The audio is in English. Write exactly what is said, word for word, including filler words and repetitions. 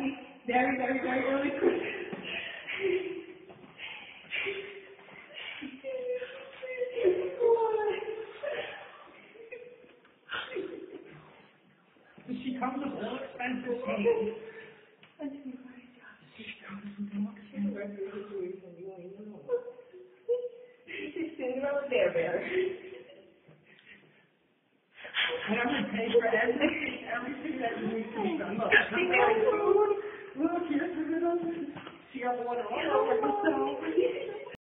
happy very, very, very early. She comes with all expensive things. She comes with all expensive things. She's sitting over there, Bear. I don't have to pay for everything, everything that needs to be done. Look,